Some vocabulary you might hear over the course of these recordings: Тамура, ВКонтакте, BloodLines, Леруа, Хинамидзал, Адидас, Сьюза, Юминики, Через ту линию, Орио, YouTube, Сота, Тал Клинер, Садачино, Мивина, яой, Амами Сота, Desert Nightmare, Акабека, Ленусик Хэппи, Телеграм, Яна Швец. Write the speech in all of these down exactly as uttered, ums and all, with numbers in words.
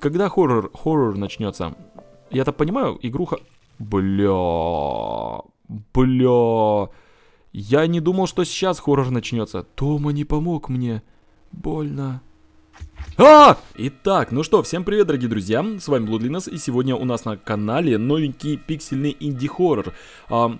когда хоррор, хоррор начнется? Я-то понимаю, игруха... Бля... Бля... Я не думал, что сейчас хоррор начнется. Тома не помог мне. Больно. А! Итак, ну что, всем привет, дорогие друзья, с вами BloodLines, и сегодня у нас на канале новенький пиксельный инди-хоррор. а,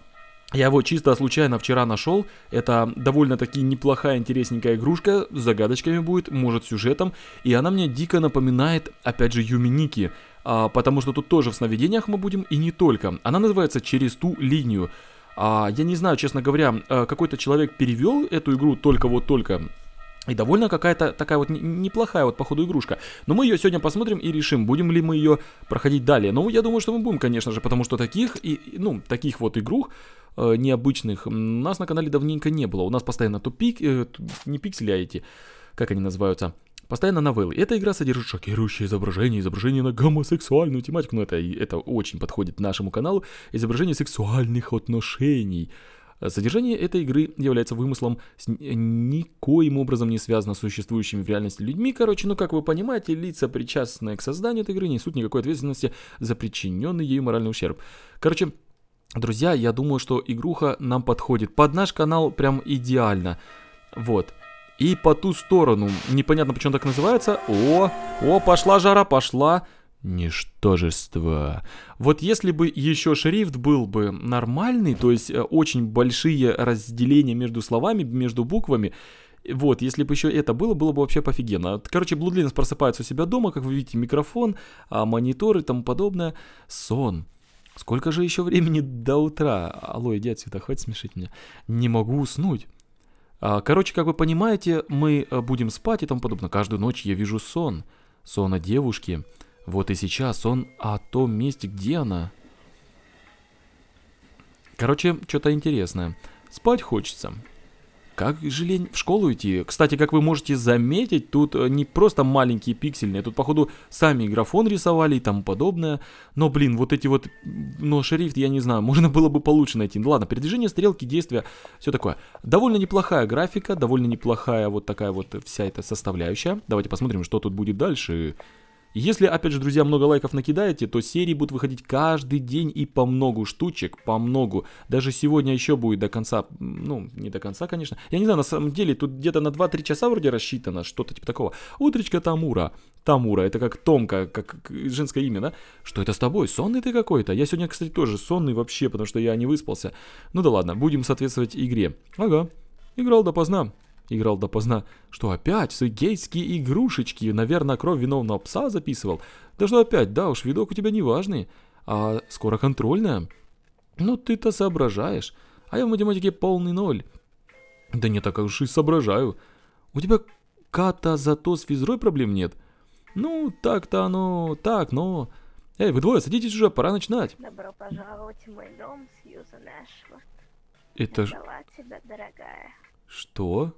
Я его чисто случайно вчера нашел. Это довольно-таки неплохая, интересненькая игрушка, с загадочками будет, может сюжетом. И она мне дико напоминает, опять же, Юминики, а, потому что тут тоже в сновидениях мы будем, и не только. Она называется «Через ту линию». а, Я не знаю, честно говоря, какой-то человек перевел эту игру только вот только и довольно какая-то такая вот неплохая вот походу игрушка. Но мы ее сегодня посмотрим и решим, будем ли мы ее проходить далее. Ну, я думаю, что мы будем, конечно же, потому что таких, и, ну, таких вот игрух э, необычных у нас на канале давненько не было. У нас постоянно тупик, э, не пиксели, а эти, как они называются, постоянно новеллы. Эта игра содержит шокирующее изображение, изображение на гомосексуальную тематику. Но это, это очень подходит нашему каналу. Изображение сексуальных отношений. Содержание этой игры является вымыслом, с никоим образом не связано с существующими в реальности людьми. Короче, ну как вы понимаете, лица, причастные к созданию этой игры, несут никакой ответственности за причиненный ей моральный ущерб. Короче, друзья, я думаю, что игруха нам подходит под наш канал прям идеально. Вот. И по ту сторону. Непонятно, почему так называется. О, о, пошла жара, пошла. Ничтожество. Вот если бы еще шрифт был бы нормальный, то есть очень большие разделения между словами, между буквами, вот, если бы еще это было, было бы вообще пофигенно. Короче, BloodLines просыпается у себя дома, как вы видите, микрофон, мониторы и тому подобное. Сон. Сколько же еще времени до утра? Алло, иди отсюда, хватит смешить меня. Не могу уснуть. Короче, как вы понимаете, мы будем спать и тому подобное. Каждую ночь я вижу сон. Сон о девушке. Вот и сейчас он о том месте, где она. Короче, что-то интересное. Спать хочется. Как же лень в школу идти. Кстати, как вы можете заметить, тут не просто маленькие пиксельные. Тут, походу, сами графон рисовали и тому подобное. Но, блин, вот эти вот... Но шрифт, я не знаю, можно было бы получше найти. Ну, ладно, передвижение, стрелки, действия, все такое. Довольно неплохая графика, довольно неплохая вот такая вот вся эта составляющая. Давайте посмотрим, что тут будет дальше. Если, опять же, друзья, много лайков накидаете, то серии будут выходить каждый день и по многу штучек, по многу. Даже сегодня еще будет до конца, ну, не до конца, конечно. Я не знаю, на самом деле, тут где-то на два-три часа вроде рассчитано, что-то типа такого. Утречка Тамура. Тамура, это как Томка, как женское имя, да? Что это с тобой? Сонный ты какой-то? Я сегодня, кстати, тоже сонный вообще, потому что я не выспался. Ну да ладно, будем соответствовать игре. Ага, играл допоздна. Играл допоздна. Что опять? Сыгейские игрушечки. Наверное, кровь виновного пса записывал. Да что опять? Да уж, видок у тебя не важный. А скоро контрольная. Ну ты-то соображаешь. А я в математике полный ноль. Да не так уж и соображаю. У тебя ката зато с физрой проблем нет? Ну, так-то оно, так, но... Эй, вы двое, садитесь уже, пора начинать. Добро пожаловать в мой дом, Сьюза Нэшфорд. Это ж... тебя, дорогая. Что?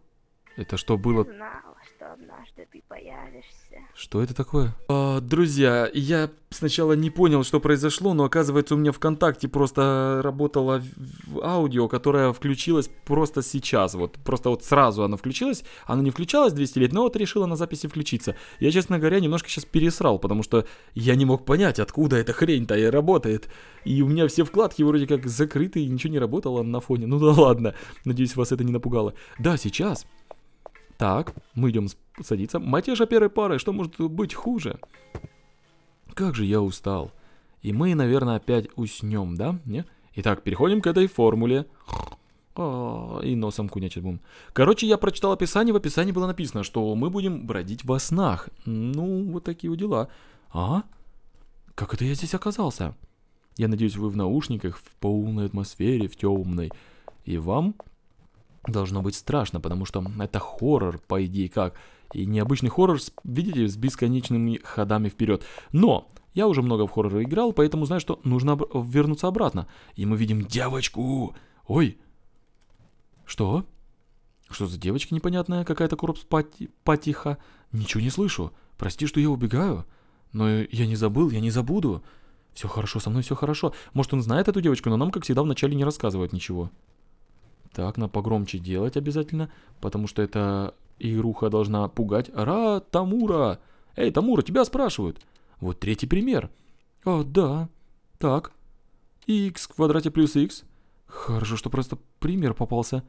Это что было? Я знала, что однажды ты появишься. Что это такое? А, друзья, я сначала не понял, что произошло, но оказывается у меня ВКонтакте просто работало аудио, которое включилось просто сейчас. Вот, просто вот сразу оно включилось. Оно не включалось двести лет, но вот решило на записи включиться. Я, честно говоря, немножко сейчас пересрал, потому что я не мог понять, откуда эта хрень-то и работает. И у меня все вкладки вроде как закрыты, и ничего не работало на фоне. Ну да ладно, надеюсь, вас это не напугало. Да, сейчас. Так, мы идем садиться. Матеша первой пары, что может быть хуже? Как же я устал. И мы, наверное, опять уснем, да? Не? Итак, переходим к этой формуле. О, и носом кунячить будем. Короче, я прочитал описание. В описании было написано, что мы будем бродить во снах. Ну, вот такие вот дела. А? Как это я здесь оказался? Я надеюсь, вы в наушниках, в полной атмосфере, в темной. И вам... должно быть страшно, потому что это хоррор, по идее, как. И необычный хоррор, видите, с бесконечными ходами вперед. Но я уже много в хоррор играл, поэтому знаю, что нужно об- вернуться обратно. И мы видим девочку. Ой. Что? Что за девочка непонятная? Какая-то корпс-пати-патиха. Ничего не слышу. Прости, что я убегаю. Но я не забыл, я не забуду. Все хорошо, со мной все хорошо. Может, он знает эту девочку, но нам, как всегда, вначале не рассказывают ничего. Так, надо погромче делать обязательно, потому что эта игруха должна пугать. Ра, Тамура! Эй, Тамура, тебя спрашивают. Вот третий пример. А, да. Так. Х в квадрате плюс х. Хорошо, что просто пример попался.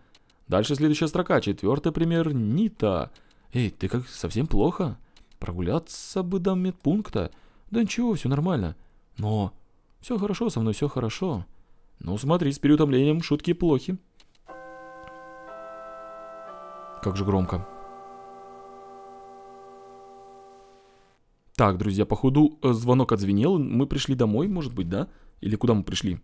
Дальше следующая строка. Четвертый пример. Нита. Эй, ты как, совсем плохо? Прогуляться бы до медпункта. Да ничего, все нормально. Но... Все хорошо, со мной все хорошо. Ну смотри, с переутомлением шутки плохи. Как же громко. Так, друзья, походу звонок отзвенел. Мы пришли домой, может быть, да? Или куда мы пришли?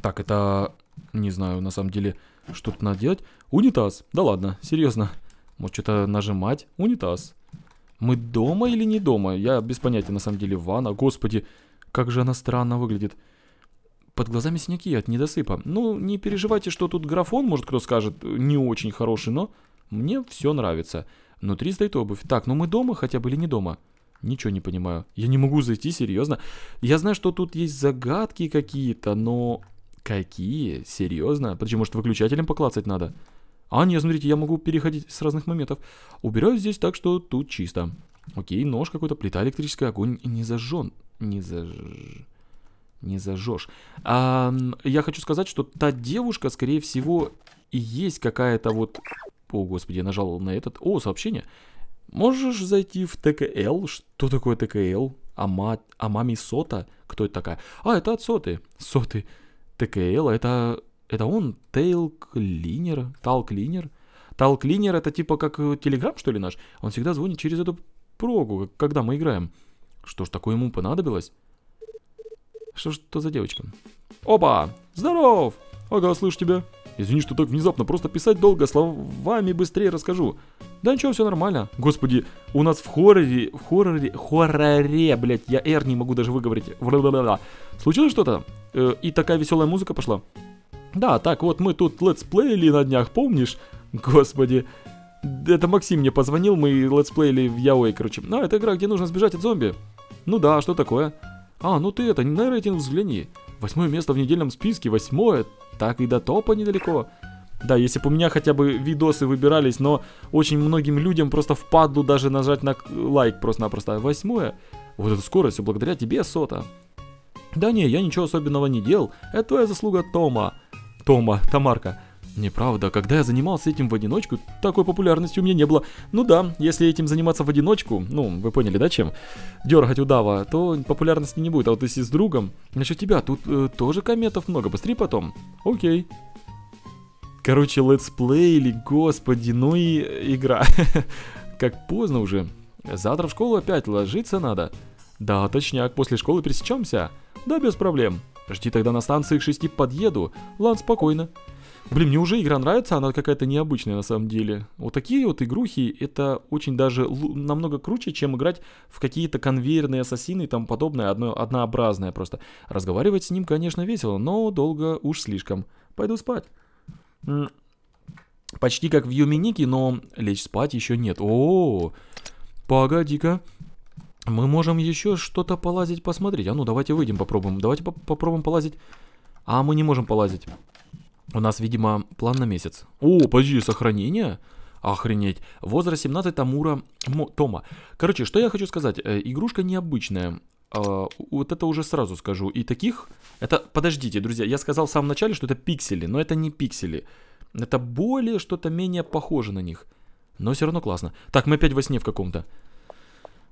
Так, это... Не знаю, на самом деле, что тут надо делать. Унитаз. Да ладно, серьезно. Может, что-то нажимать? Унитаз. Мы дома или не дома? Я без понятия, на самом деле. Ванна, господи, как же она странно выглядит. Под глазами синяки от недосыпа. Ну, не переживайте, что тут графон, может, кто скажет, не очень хороший, но мне все нравится. Внутри стоит обувь. Так, ну мы дома хотя бы или не дома? Ничего не понимаю. Я не могу зайти, серьезно. Я знаю, что тут есть загадки какие-то, но... Какие? Серьезно? Почему, может, выключателем поклацать надо? А, нет, смотрите, я могу переходить с разных моментов. Убираю здесь так, что тут чисто. Окей, нож какой-то, плита электрическая, огонь не зажжен. Не зажж... Не зажжешь. А, я хочу сказать, что та девушка, скорее всего, и есть какая-то вот... О, господи, я нажал на этот... О, сообщение. Можешь зайти в тэ ка эл? Что такое тэ ка эл? Ама... Амами Сота? Кто это такая? А, это от Соты. Соты. тэ ка эл, это... Это он? Тал Клинер? Тал Клинер? Тал Клинер это типа как Телеграм, что ли, наш? Он всегда звонит через эту прогу, когда мы играем. Что ж, такое ему понадобилось? Что ж то за девочка? Опа! Здоров! Ага, слышу тебя. Извини, что так внезапно, просто писать долго, словами быстрее расскажу. Да ничего, все нормально. Господи, у нас в хорроре... В хорроре... Хорроре, блядь, я R не могу даже выговорить. Случилось что-то? Э, и такая веселая музыка пошла. Да, так вот мы тут летсплейли на днях, помнишь? Господи. Это Максим мне позвонил, мы летсплейли в Яой, короче. А, это игра, где нужно сбежать от зомби. Ну да, что такое? А, ну ты это, на рейтинг взгляни. Восьмое место в недельном списке, восьмое. Так и до топа недалеко. Да, если бы у меня хотя бы видосы выбирались, но очень многим людям просто впадлу даже нажать на лайк просто-напросто. Восьмое. Вот это скорость, все благодаря тебе, Сота. Да не, я ничего особенного не делал. Это твоя заслуга, Тома. Тома, Тамарка. Неправда, когда я занимался этим в одиночку, такой популярности у меня не было. Ну да, если этим заниматься в одиночку, ну, вы поняли, да, чем? Дергать удава, то популярности не будет. А вот если с другом... Насчет тебя, тут э, тоже комментов много, быстрее потом. Окей. Короче, летсплей или, господи, ну и игра. Как поздно уже. Завтра в школу опять ложиться надо. Да, точняк, после школы пересечемся. Да, без проблем. Жди тогда на станции к шести подъеду. Ладно, спокойно. Блин, мне уже игра нравится, она какая-то необычная на самом деле. Вот такие вот игрухи, это очень даже намного круче, чем играть в какие-то конвейерные ассасины и тому подобное, одно, однообразное просто. Разговаривать с ним, конечно, весело, но долго уж слишком. Пойду спать. М-м- почти как в Юминики, но лечь спать еще нет. О-о-о, погоди-ка. Мы можем еще что-то полазить, посмотреть. А ну, давайте выйдем, попробуем. Давайте по попробуем полазить. А, мы не можем полазить. У нас, видимо, план на месяц. О, подожди, сохранение? Охренеть. Возраст семнадцать, Тамура, Мо, Тома. Короче, что я хочу сказать. Э, игрушка необычная. Э, вот это уже сразу скажу. И таких... Это... Подождите, друзья. Я сказал в самом начале, что это пиксели. Но это не пиксели. Это более что-то менее похоже на них. Но все равно классно. Так, мы опять во сне в каком-то.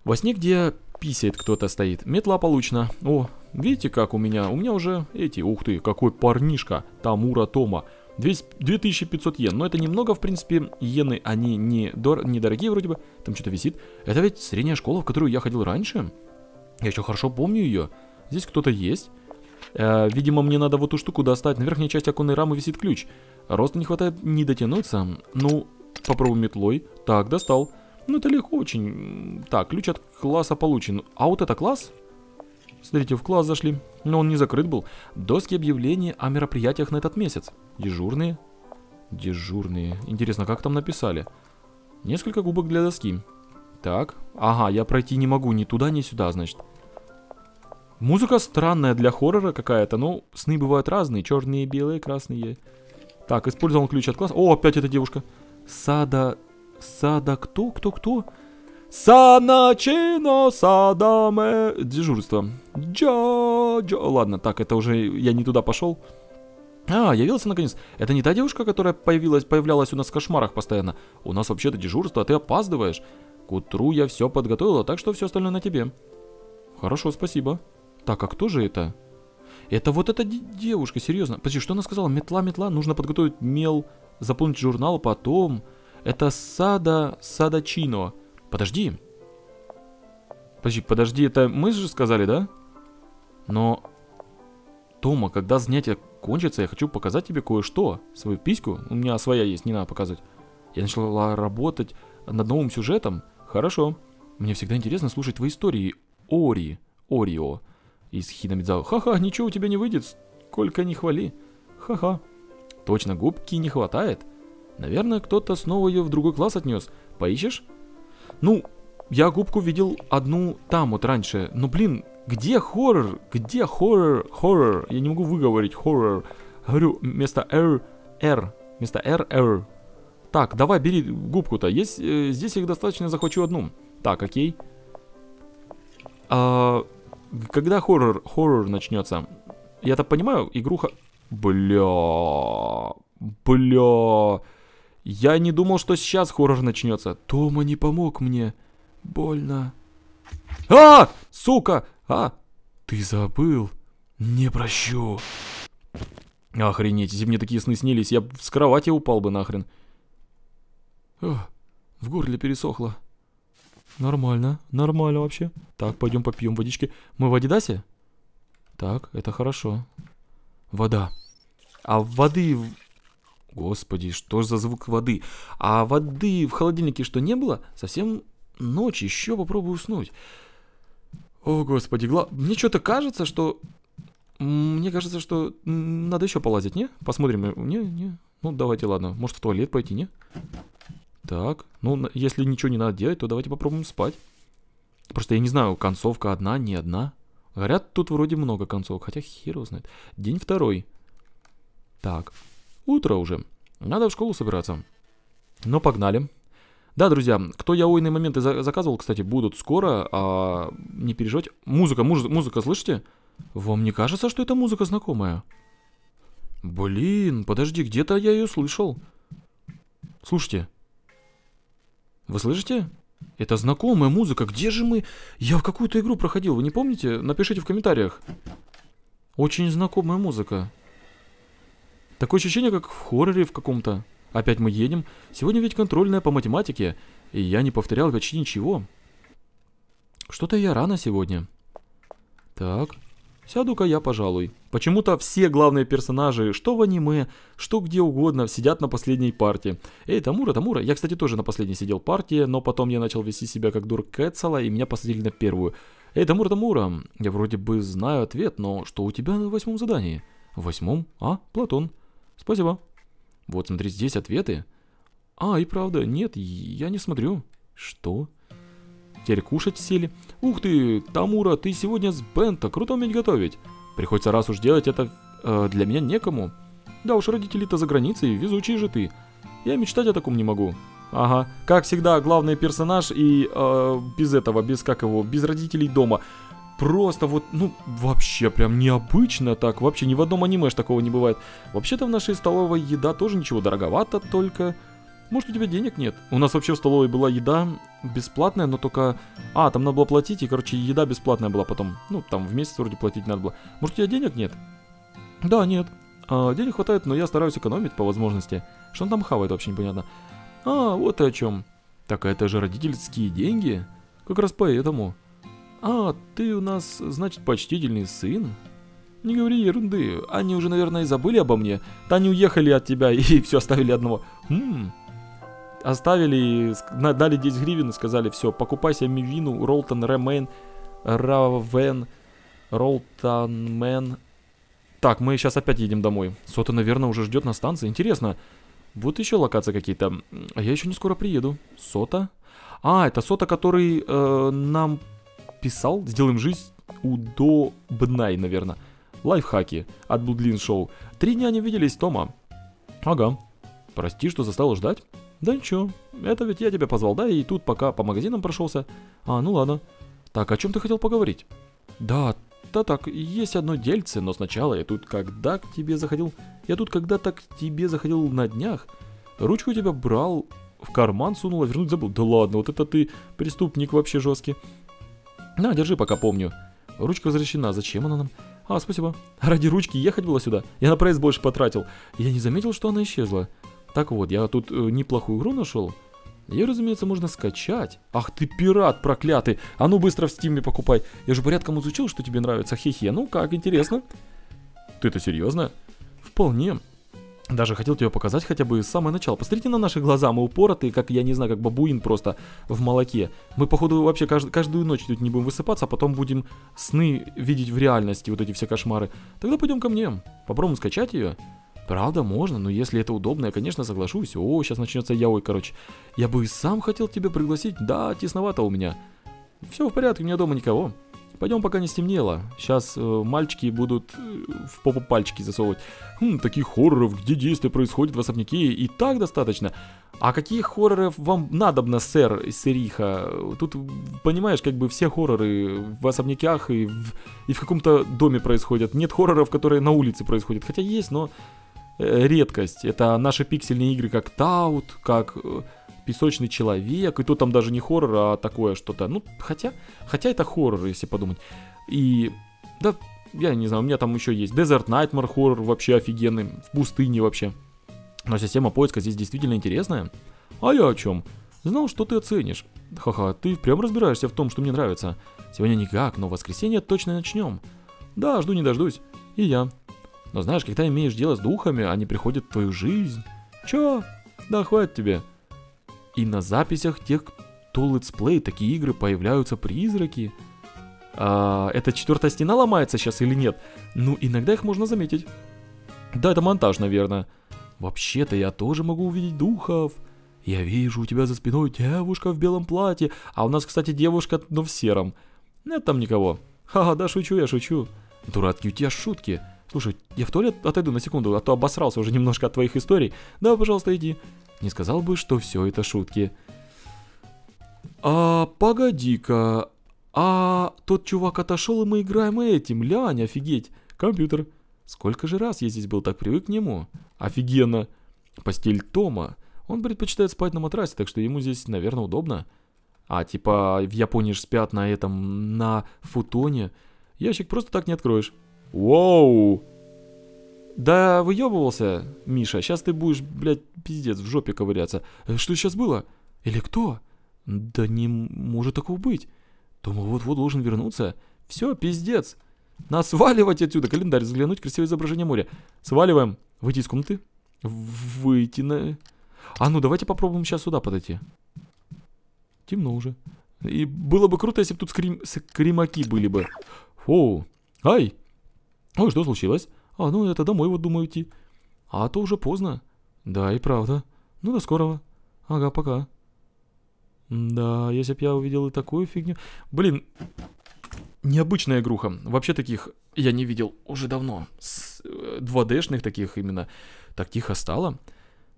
Во сне, где писает кто-то стоит. Метла получена. О, видите, как у меня? У меня уже эти... Ух ты, какой парнишка. Тамура Тома. две тысячи пятьсот йен. Но это немного, в принципе. Йены, они не дор... недорогие вроде бы. Там что-то висит. Это ведь средняя школа, в которую я ходил раньше. Я еще хорошо помню ее. Здесь кто-то есть. Э, видимо, мне надо вот эту штуку достать. На верхней части оконной рамы висит ключ. Роста не хватает не дотянуться. Ну, попробуем метлой. Так, достал. Ну, это легко очень. Так, ключ от класса получен. А вот это класс? Смотрите, в класс зашли. Но он не закрыт был. Доски объявлений о мероприятиях на этот месяц. Дежурные. Дежурные. Интересно, как там написали? Несколько губок для доски. Так. Ага, я пройти не могу ни туда, ни сюда, значит. Музыка странная для хоррора какая-то. Но сны бывают разные. Черные, белые, красные. Так, использовал ключ от класса. О, опять эта девушка. Сада... Сада кто? Кто? Кто? Садачино, садаме... Дежурство. Джо, джо... Ладно, так, это уже... Я не туда пошел. А, явился наконец. Это не та девушка, которая появилась, появлялась у нас в кошмарах постоянно. У нас вообще-то дежурство, а ты опаздываешь. К утру я все подготовила, так что все остальное на тебе. Хорошо, спасибо. Так, а кто же это? Это вот эта девушка, серьезно. Подожди, что она сказала? Метла, метла. Нужно подготовить мел, заполнить журнал, потом... Это Сада... Садачино. Подожди. Подожди, подожди, это мы же сказали, да? Но... Тома, когда занятие кончится, я хочу показать тебе кое-что. Свою письку. У меня своя есть, не надо показывать. Я начала работать над новым сюжетом. Хорошо. Мне всегда интересно слушать твои истории. Ори. Орио. Из Хинамидзал. Ха-ха, ничего у тебя не выйдет. Сколько не хвали. Ха-ха. Точно, губки не хватает. Наверное, кто-то снова ее в другой класс отнес. Поищешь? Ну, я губку видел одну там вот раньше. Но, блин, где хоррор? Где хоррор? Хоррор. Я не могу выговорить хоррор. Говорю, вместо R, R. Вместо R, R. Так, давай, бери губку-то. Есть, э, здесь их достаточно, захвачу одну. Так, окей. А, когда хоррор, хоррор начнется? Я так понимаю, игруха... Бля... Бля... Я не думал, что сейчас хоррор начнется. Тома не помог мне. Больно. А! Сука! А! Ты забыл? Не прощу. Охренеть, если мне такие сны снились, я с кровати упал бы нахрен. Ох, в горле пересохло. Нормально, нормально вообще. Так, пойдем попьем водички. Мы в Адидасе? Так, это хорошо. Вода. А воды... Господи, что за звук воды? А воды в холодильнике что, не было? Совсем ночь, еще попробую уснуть. О, господи, гла... Мне что-то кажется, что... Мне кажется, что надо еще полазить, не? Посмотрим. Не, не. Ну, давайте, ладно. Может, в туалет пойти, не? Так. Ну, если ничего не надо делать, то давайте попробуем спать. Просто я не знаю, концовка одна, не одна. Говорят, тут вроде много концовок, хотя хер его знает. День второй. Так. Утро уже. Надо в школу собираться. Но погнали. Да, друзья, кто яойные моменты за заказывал, кстати, будут скоро. А, не переживайте. Музыка, муз музыка, слышите? Вам не кажется, что это музыка знакомая? Блин, подожди, где-то я ее слышал. Слушайте. Вы слышите? Это знакомая музыка. Где же мы? Я в какую-то игру проходил, вы не помните? Напишите в комментариях. Очень знакомая музыка. Такое ощущение, как в хорроре в каком-то. Опять мы едем. Сегодня ведь контрольная по математике, и я не повторял почти ничего. Что-то я рано сегодня. Так. Сяду-ка я, пожалуй. Почему-то все главные персонажи, что в аниме, что где угодно, сидят на последней партии. Эй, Тамура, Тамура. Я, кстати, тоже на последней сидел партии, но потом я начал вести себя как дур Кэтсала, и меня посадили на первую. Эй, Тамура, Тамура. Я вроде бы знаю ответ, но что у тебя на восьмом задании? Восьмом? А, Платон. Спасибо. Вот, смотри, здесь ответы. А, и правда, нет, я не смотрю. Что? Теперь кушать сели. Ух ты, Тамура, ты сегодня с Бента. Круто уметь готовить. Приходится раз уж делать это э, для меня некому. Да уж, родители-то за границей, везучий же ты. Я мечтать о таком не могу. Ага, как всегда, главный персонаж и э, без этого, без как его, без родителей дома. Просто вот, ну, вообще прям необычно так. Вообще ни в одном аниме ж такого не бывает. Вообще-то в нашей столовой еда тоже ничего, дороговато только. Может, у тебя денег нет? У нас вообще в столовой была еда бесплатная, но только... А, там надо было платить, и, короче, еда бесплатная была потом. Ну, там в месяц вроде платить надо было. Может, у тебя денег нет? Да, нет. А, денег хватает, но я стараюсь экономить по возможности. Что он там хавает, вообще непонятно. А, вот и о чем. Так, а это же родительские деньги. Как раз поэтому... А, ты у нас, значит, почтительный сын? Не говори ерунды, они уже, наверное, и забыли обо мне. Да они уехали от тебя и все оставили одного. Хм. Оставили, дали десять гривен и сказали, все, покупай себе мивину, Ролтон, Ремен, Равен, Ролтон, Мэн. Так, мы сейчас опять едем домой. Сота, наверное, уже ждет на станции. Интересно, будут еще локации какие-то? А я еще не скоро приеду. Сота? А, это Сота, который э, нам... писал, сделаем жизнь удобной, наверное. Лайфхаки от BloodLines шоу. Три дня не виделись, Тома. Ага. Прости, что заставил ждать. Да ничего, это ведь я тебя позвал, да? И тут пока по магазинам прошелся. А, ну ладно. Так, о чем ты хотел поговорить? Да, да так, есть одно дельце, но сначала я тут когда к тебе заходил... Я тут когда-то к тебе заходил на днях. Ручку тебя брал, в карман сунул, а вернуть забыл. Да ладно, вот это ты преступник вообще жесткий. На, держи, пока помню. Ручка возвращена, зачем она нам? А, спасибо. Ради ручки ехать было сюда. Я на прайс больше потратил. Я не заметил, что она исчезла. Так вот, я тут э, неплохую игру нашел. Ее, разумеется, можно скачать. Ах ты пират проклятый. А ну быстро в стиме покупай. Я же порядком изучил, что тебе нравится. Хе-хе, ну как, интересно. Ты-то серьезно? Вполне. Даже хотел тебе показать хотя бы с самого начала. Посмотрите на наши глаза, мы упоротые, как, я не знаю, как бабуин просто в молоке. Мы, походу, вообще кажд... каждую ночь тут не будем высыпаться, а потом будем сны видеть в реальности, вот эти все кошмары. Тогда пойдем ко мне, попробуем скачать ее. Правда, можно, но если это удобно, я, конечно, соглашусь. О, сейчас начнется яой, короче. Я бы и сам хотел тебя пригласить, да, тесновато у меня. Все в порядке, у меня дома никого. Пойдем, пока не стемнело. Сейчас э, мальчики будут э, в попу пальчики засовывать. Хм, таких хорроров, где действие происходит в особняке, и так достаточно. А каких хорроров вам надобно, сэр, сириха? Тут, понимаешь, как бы все хорроры в особняках и в, и в каком-то доме происходят. Нет хорроров, которые на улице происходят. Хотя есть, но э, редкость. Это наши пиксельные игры, как Таут, как... Э, Песочный человек, и то там даже не хоррор, а такое что-то. Ну, хотя, хотя это хоррор, если подумать. И, да, я не знаю, у меня там еще есть Desert Nightmare хоррор, вообще офигенный, в пустыне вообще. Но система поиска здесь действительно интересная. А я о чем? Знал, что ты оценишь. Ха-ха, ты прям разбираешься в том, что мне нравится. Сегодня никак, но в воскресенье точно начнем. Да, жду не дождусь. И я. Но знаешь, когда имеешь дело с духами, они приходят в твою жизнь. Че? Да хватит тебе. И на записях тех, кто летсплей, такие игры появляются призраки. А, это четвертая стена ломается сейчас или нет? Ну, иногда их можно заметить. Да, это монтаж, наверное. Вообще-то я тоже могу увидеть духов. Я вижу у тебя за спиной девушка в белом платье. А у нас, кстати, девушка, но в сером. Нет там никого. Ха-ха, да шучу, я шучу. Дурацкие у тебя шутки. Слушай, я в туалет отойду на секунду, а то обосрался уже немножко от твоих историй. Да, пожалуйста, иди. Не сказал бы, что все это шутки. А, погоди-ка. А, тот чувак отошел, и мы играем этим. Лянь, офигеть. Компьютер. Сколько же раз я здесь был, так привык к нему. Офигенно. Постель Тома. Он предпочитает спать на матрасе, так что ему здесь, наверное, удобно. А, типа, в Японии же спят на этом, на футоне. Ящик просто так не откроешь. Воу. Да выебывался, Миша, сейчас ты будешь, блядь, пиздец, в жопе ковыряться. Что сейчас было? Или кто? Да не может такого быть. Думаю, вот-вот должен вернуться. Все, пиздец. Нас сваливать отсюда. Календарь взглянуть, красивое изображение моря. Сваливаем. Выйти из комнаты. Выйти на... А ну, давайте попробуем сейчас сюда подойти. Темно уже. И было бы круто, если бы тут скрим... скримаки были бы. Оу. Ай. Ой, что случилось? А, ну это домой вот думаю идти. А то уже поздно. Да, и правда. Ну до скорого. Ага, пока. Да, если б я увидел и такую фигню. Блин, необычная игруха. Вообще таких я не видел уже давно. два дэ-шных таких именно. Так тихо стало.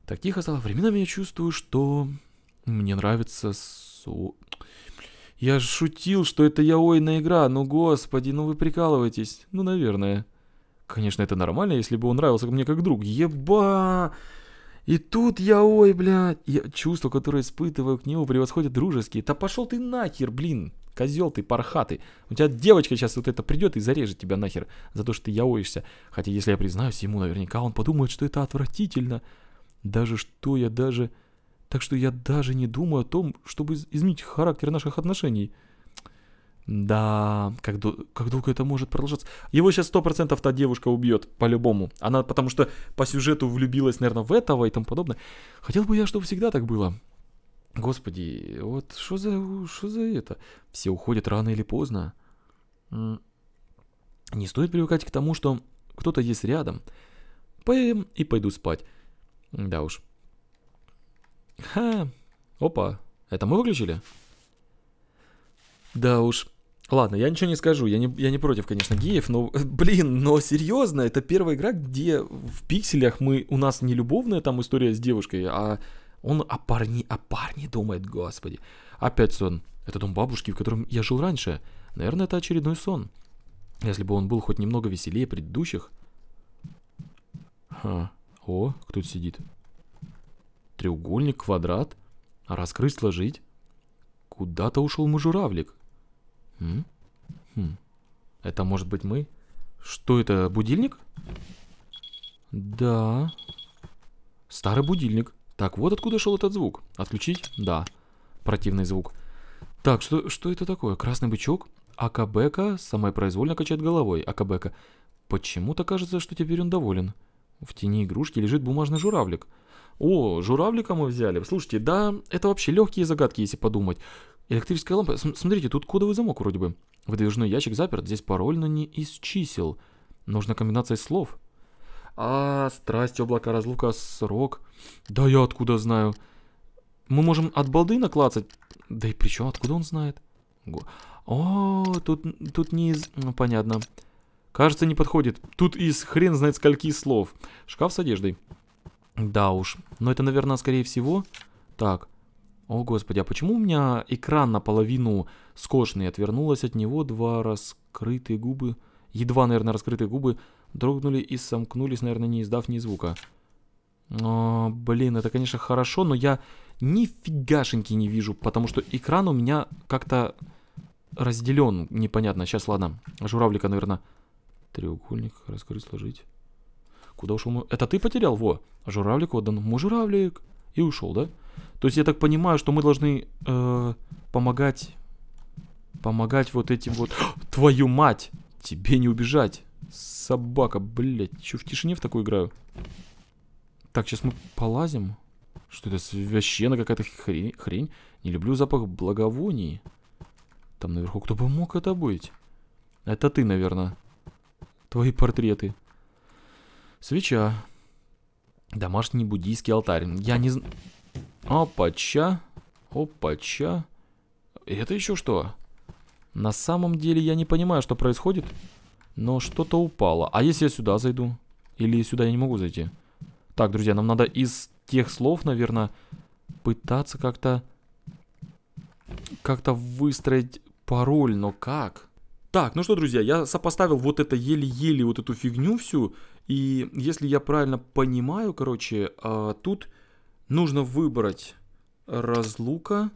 Так тихо стало. Временами я чувствую, что мне нравится со... Я шутил, что это яойная игра. Ну господи, ну вы прикалываетесь. Ну наверное. Конечно, это нормально, если бы он нравился мне как друг. Еба! И тут я, ой, блядь. Я, чувства, которые испытываю к нему, превосходят дружеские. Да пошел ты нахер, блин. Козел ты, пархатый. У тебя девочка сейчас вот это придет и зарежет тебя нахер за то, что ты яоишься. Хотя, если я признаюсь ему, наверняка он подумает, что это отвратительно. Даже что я даже... Так что я даже не думаю о том, чтобы изменить характер наших отношений. Да, как, дол как долго это может продолжаться? Его сейчас сто процентов та девушка убьет, по-любому. Она потому что по сюжету влюбилась, наверное, в этого и тому подобное. Хотел бы я, чтобы всегда так было. Господи, вот что за, что за это? Все уходят рано или поздно. Не стоит привыкать к тому, что кто-то есть рядом. Поем и пойду спать. Да уж. Ха, опа, это мы выключили? Да уж. Ладно, я ничего не скажу, я не, я не против, конечно, геев, но, блин, но серьезно, это первая игра, где в пикселях мы, у нас не любовная там история с девушкой, а Он о парне, о парне думает, господи. Опять сон. Это дом бабушки, в котором я жил раньше. Наверное, это очередной сон. Если бы он был хоть немного веселее предыдущих. Ха. О, кто тут сидит? Треугольник, квадрат. Раскрыть, сложить. Куда-то ушел мой журавлик. Хм? Хм. Это может быть мы? Что это, будильник? Да. Старый будильник. Так, вот откуда шел этот звук. Отключить? Да. Противный звук. Так, что, что это такое? Красный бычок? Акабека самопроизвольно качает головой. Акабека. Почему-то кажется, что теперь он доволен. В тени игрушки лежит бумажный журавлик. О, журавлика мы взяли. Слушайте, да, это вообще легкие загадки, если подумать. Электрическая лампа. С- смотрите, тут кодовый замок вроде бы. Выдвижной ящик заперт. Здесь пароль, но не из чисел. Нужна комбинация слов. А, страсть, облака, разлука, срок. Да я откуда знаю? Мы можем от балды наклацать. Да и причем, откуда он знает? О, тут, тут не из... Ну, понятно. Кажется, не подходит. Тут из хрен знает скольки слов. Шкаф с одеждой. Да уж. Но это, наверное, скорее всего... Так. О, господи, а почему у меня экран наполовину скошенный? Отвернулась от него, два раскрытые губы. Едва, наверное, раскрытые губы дрогнули и сомкнулись, наверное, не издав ни звука. О, блин, это, конечно, хорошо, но я нифигашеньки не вижу, потому что экран у меня как-то разделен. Непонятно. Сейчас, ладно. Журавлика, наверное... Треугольник, раскрыть, сложить. Куда ушел мой... Это ты потерял? Во, журавлик отдан. Мой журавлик. И ушел, да? То есть я так понимаю, что мы должны э, помогать... Помогать вот этим вот... Твою мать! Тебе не убежать. Собака, блядь. Еще в тишине в такую играю. Так, сейчас мы полазим. Что это? Священная какая-то хрень, хрень. Не люблю запах благовоний. Там наверху кто бы мог это быть? Это ты, наверное. Твои портреты. Свеча. Домашний буддийский алтарь. Я не знаю. Опача. Опача. Это еще что? На самом деле я не понимаю, что происходит. Но что-то упало. А если я сюда зайду? Или сюда я не могу зайти? Так, друзья, нам надо из тех слов, наверное, пытаться как-то... Как-то выстроить пароль. Но как? Так, ну что, друзья, я сопоставил вот это еле-еле, вот эту фигню всю. И если я правильно понимаю, короче, а, тут нужно выбрать разлука,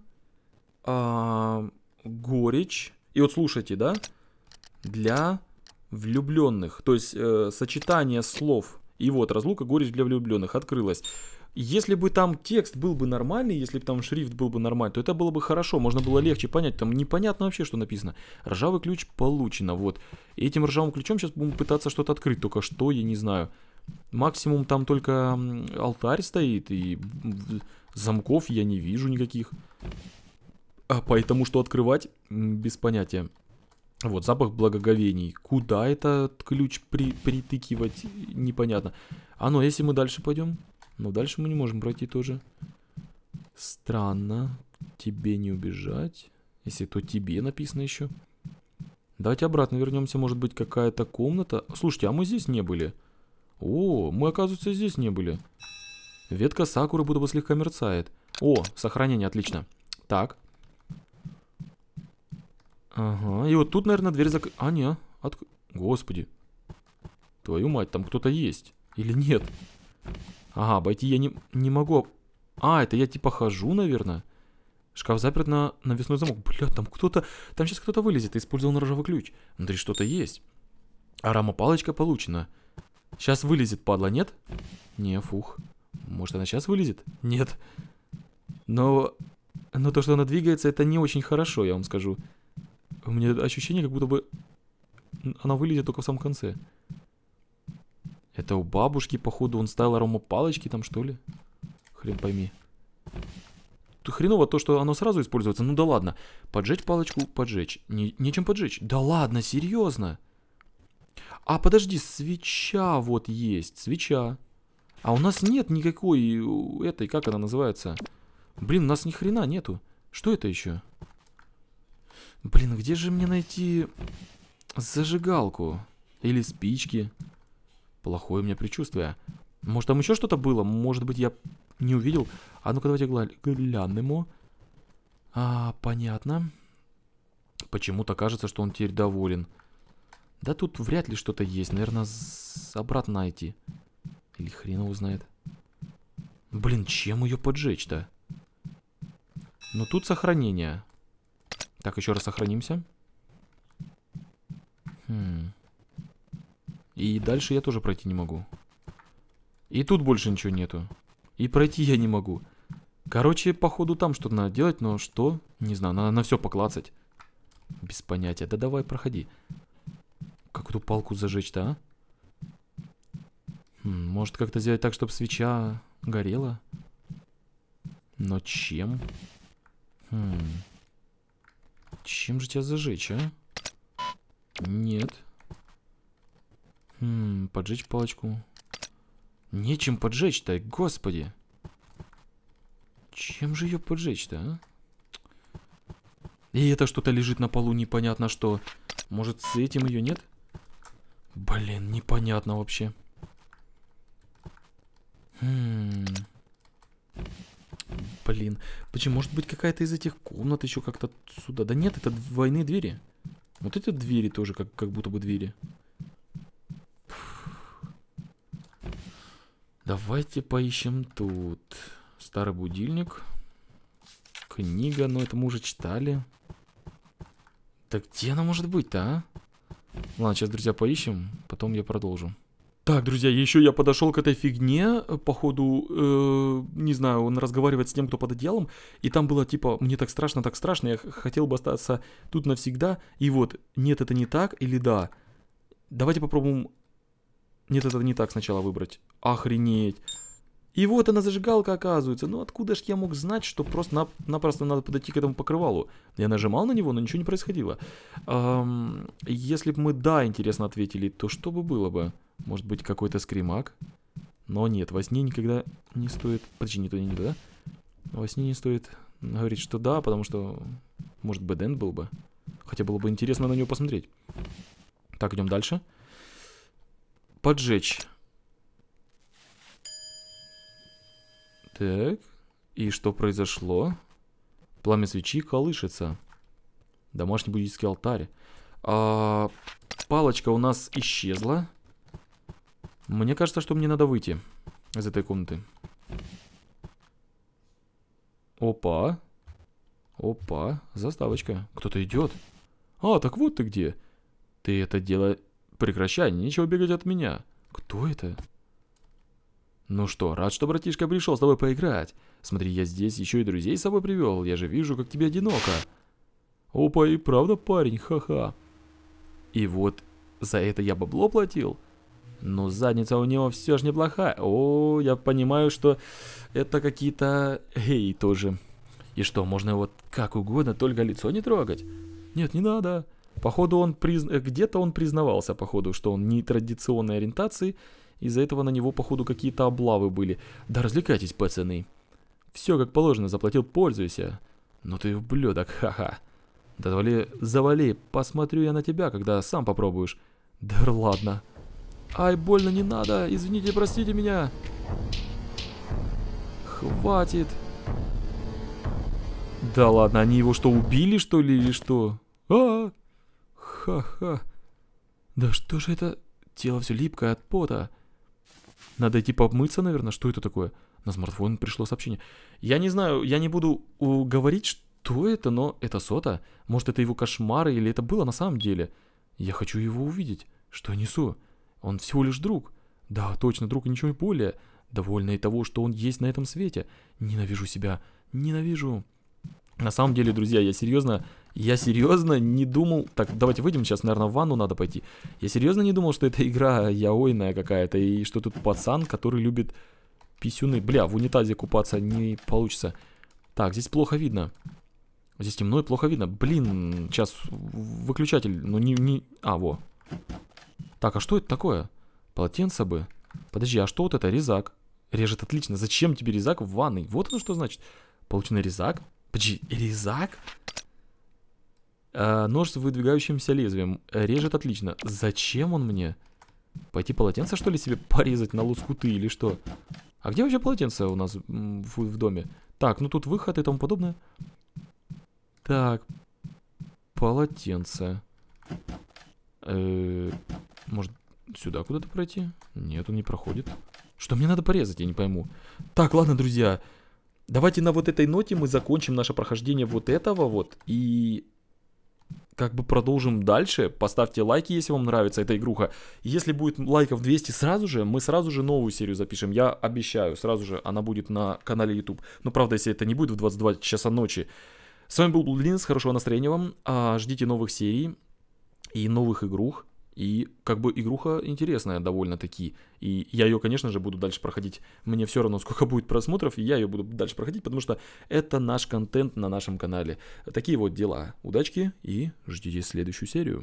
а, горечь. И вот слушайте, да? Для влюбленных. То есть э, сочетание слов. И вот разлука, горечь для влюбленных открылась. Если бы там текст был бы нормальный, если бы там шрифт был бы нормальный, то это было бы хорошо, можно было легче понять. Там непонятно вообще, что написано. Ржавый ключ получено, вот. И этим ржавым ключом сейчас будем пытаться что-то открыть, только что, я не знаю. Максимум там только алтарь стоит, и замков я не вижу никаких. А поэтому что открывать, без понятия. Вот, запах благоговений. Куда этот ключ при притыкивать, непонятно. А ну, если мы дальше пойдем... Но дальше мы не можем пройти тоже. Странно. Тебе не убежать. Если то тебе написано еще. Давайте обратно вернемся. Может быть, какая-то комната. Слушайте, а мы здесь не были. О, мы, оказывается, здесь не были. Ветка сакуры будто бы слегка мерцает. О, сохранение, отлично. Так. Ага, и вот тут, наверное, дверь зак... А, не, От... Господи. Твою мать, там кто-то есть. Или нет? Ага, обойти я не, не могу. А, это я типа хожу, наверное. Шкаф заперт на навесной замок. Бля, там кто-то... Там сейчас кто-то вылезет. Использовал ржавый ключ. Внутри что-то есть. Арама палочка получена. Сейчас вылезет, падла, нет? Не, фух. Может, она сейчас вылезет? Нет. Но... Но то, что она двигается, это не очень хорошо, я вам скажу. У меня ощущение, как будто бы... Она вылезет только в самом конце. Это у бабушки, походу, он ставил арома палочки там, что ли? Хрен пойми. Хреново то, что оно сразу используется. Ну да ладно. Поджечь палочку, поджечь. Не, нечем поджечь. Да ладно, серьезно. А подожди, свеча вот есть. Свеча. А у нас нет никакой этой, как она называется? Блин, у нас ни хрена нету. Что это еще? Блин, где же мне найти зажигалку? Или спички? Плохое у меня предчувствие. Может, там еще что-то было? Может быть, я не увидел. А ну-ка, давайте глянем. А, понятно. Почему-то кажется, что он теперь доволен. Да тут вряд ли что-то есть. Наверное, обратно идти. Или хрен его знает. Блин, чем ее поджечь-то? Ну тут сохранение. Так, еще раз сохранимся. Хм. И дальше я тоже пройти не могу. И тут больше ничего нету. И пройти я не могу. Короче, походу там что-то надо делать, но что? Не знаю, надо на все поклацать. Без понятия. Да давай, проходи. Как эту палку зажечь-то, а? Хм, может как-то сделать так, чтобы свеча горела? Но чем? Хм. Чем же тебя зажечь, а? Нет. Хм, поджечь палочку. Нечем поджечь-то, господи. Чем же ее поджечь-то, а? И это что-то лежит на полу, непонятно что. Может, с этим ее нет? Блин, непонятно вообще. Хм. Блин, почему? Может быть, какая-то из этих комнат еще как-то сюда? Да нет, это двойные двери. Вот это двери тоже, как, как будто бы двери. Фух. Давайте поищем тут. Старый будильник. Книга, но это мы уже читали. Так где она может быть-то, а? Ладно, сейчас, друзья, поищем, потом я продолжу. Так, друзья, еще я подошел к этой фигне, походу, э, не знаю, он разговаривает с тем, кто под одеялом, и там было типа, мне так страшно, так страшно, я хотел бы остаться тут навсегда, и вот, нет, это не так, или да. Давайте попробуем, нет, это не так сначала выбрать, охренеть. И вот она зажигалка, оказывается, ну откуда ж я мог знать, что просто-напросто надо подойти к этому покрывалу. Я нажимал на него, но ничего не происходило. Эм, если бы мы да, интересно, ответили, то что бы было бы? Может быть, какой-то скримак? Но нет, во сне никогда не стоит... Подожди, не то, не то, да? Во сне не стоит говорить, что да, потому что... Может, бэдэн был бы. Хотя было бы интересно на него посмотреть. Так, идем дальше. Поджечь. Так. И что произошло? Пламя свечи колышется. Домашний буддийский алтарь. А, палочка у нас исчезла. Мне кажется, что мне надо выйти из этой комнаты. Опа. Опа. Заставочка. Кто-то идет. А, так вот ты где. Ты это дело... Прекращай, нечего бегать от меня. Кто это? Ну что, рад, что братишка пришел с тобой поиграть. Смотри, я здесь еще и друзей с собой привел. Я же вижу, как тебе одиноко. Опа, и правда, парень, ха-ха. И вот за это я бабло платил. Но задница у него все же неплохая. О, я понимаю, что это какие-то... Эй, тоже. И что, можно его как угодно, только лицо не трогать? Нет, не надо. Походу, он приз... где-то он признавался, походу, что он нетрадиционной ориентации. Из-за этого на него, походу, какие-то облавы были. Да развлекайтесь, пацаны. Все как положено, заплатил, пользуйся. Ну ты ублюдок, ха-ха. Да завали, завали, посмотрю я на тебя, когда сам попробуешь. Да ладно. Ай, больно, не надо, извините, простите меня. Хватит. Да ладно, они его что, убили, что ли, или что? А-а-а. Ха-ха. Да что же это? Тело все липкое от пота. Надо идти помыться, наверное, что это такое? На смартфон пришло сообщение. Я не знаю, я не буду говорить, что это, но это Сота. Может, это его кошмары, или это было на самом деле. Я хочу его увидеть. Что я несу? Он всего лишь друг. Да, точно, друг, ничего не более. Довольна и того, что он есть на этом свете. Ненавижу себя. Ненавижу. На самом деле, друзья, я серьезно, я серьезно не думал... Так, давайте выйдем сейчас, наверное, в ванну надо пойти. Я серьезно не думал, что эта игра яойная какая-то. И что тут пацан, который любит писюны. Бля, в унитазе купаться не получится. Так, здесь плохо видно. Здесь темно и плохо видно. Блин, сейчас выключатель. Ну, не... не... А, во. Так, а что это такое? Полотенце бы. Подожди, а что вот это? Резак. Режет отлично. Зачем тебе резак в ванной? Вот оно что значит. Полученный резак. Подожди, резак? А, нож с выдвигающимся лезвием. Режет отлично. Зачем он мне? Пойти полотенце, что ли, себе порезать на лоскуты или что? А где вообще полотенце у нас в, в доме? Так, ну тут выход и тому подобное. Так. Полотенце. Э-э- может, сюда куда-то пройти? Нет, он не проходит. Что мне надо порезать, я не пойму. Так, ладно, друзья. Давайте на вот этой ноте мы закончим наше прохождение вот этого вот. И... как бы продолжим дальше. Поставьте лайки, если вам нравится эта игруха. Если будет лайков двести сразу же, мы сразу же новую серию запишем. Я обещаю, сразу же она будет на канале YouTube. Но правда, если это не будет в двадцать два часа ночи. С вами был BloodLines, хорошего настроения вам. А, ждите новых серий и новых игрух. И как бы игруха интересная довольно-таки. И я ее, конечно же, буду дальше проходить. Мне все равно, сколько будет просмотров, и я ее буду дальше проходить, потому что это наш контент на нашем канале. Такие вот дела. Удачки и ждите следующую серию.